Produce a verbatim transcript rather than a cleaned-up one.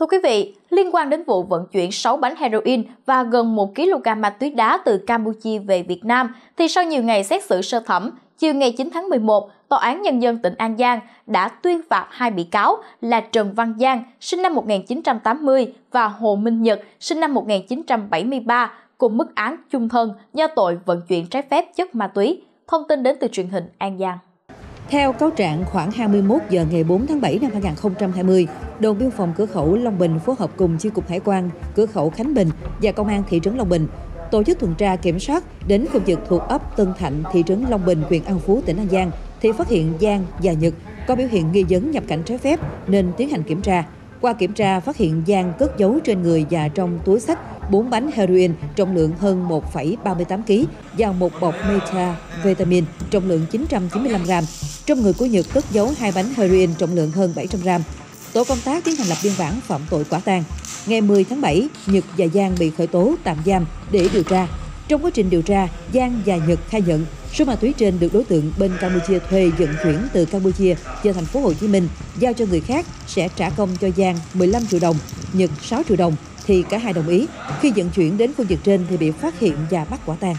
Thưa quý vị, liên quan đến vụ vận chuyển sáu bánh heroin và gần một ki lô gam ma túy đá từ Campuchia về Việt Nam, thì sau nhiều ngày xét xử sơ thẩm, chiều ngày chín tháng mười một, Tòa án Nhân dân tỉnh An Giang đã tuyên phạt hai bị cáo là Trần Văn Giang, sinh năm một nghìn chín trăm tám mươi và Hồ Minh Nhật, sinh năm một nghìn chín trăm bảy mươi ba, cùng mức án chung thân do tội vận chuyển trái phép chất ma túy. Thông tin đến từ truyền hình An Giang. Theo cáo trạng, khoảng hai mươi mốt giờ ngày bốn tháng bảy năm hai nghìn không trăm hai mươi, đồn biên phòng cửa khẩu Long Bình phối hợp cùng chi cục hải quan cửa khẩu Khánh Bình và công an thị trấn Long Bình tổ chức tuần tra kiểm soát đến khu vực thuộc ấp Tân Thạnh, thị trấn Long Bình, huyện An Phú, tỉnh An Giang thì phát hiện Giang và Nhật có biểu hiện nghi vấn nhập cảnh trái phép nên tiến hành kiểm tra. Qua kiểm tra phát hiện Giang cất giấu trên người và trong túi xách bốn bánh heroin trọng lượng hơn một phẩy ba mươi tám ki lô gam và một bọc metavitamin trọng lượng chín trăm chín mươi lăm gam. Trong người của Nhật cất giấu hai bánh heroin trọng lượng hơn bảy trăm gam. Tổ công tác tiến hành lập biên bản phạm tội quả tang. Ngày mười tháng bảy, Nhật và Giang bị khởi tố tạm giam để điều tra. Trong quá trình điều tra, Giang và Nhật khai nhận số ma túy trên được đối tượng bên Campuchia thuê vận chuyển từ Campuchia về thành phố Hồ Chí Minh, giao cho người khác sẽ trả công cho Giang mười lăm triệu đồng, Nhật sáu triệu đồng thì cả hai đồng ý. Khi vận chuyển đến khu vực trên thì bị phát hiện và bắt quả tang.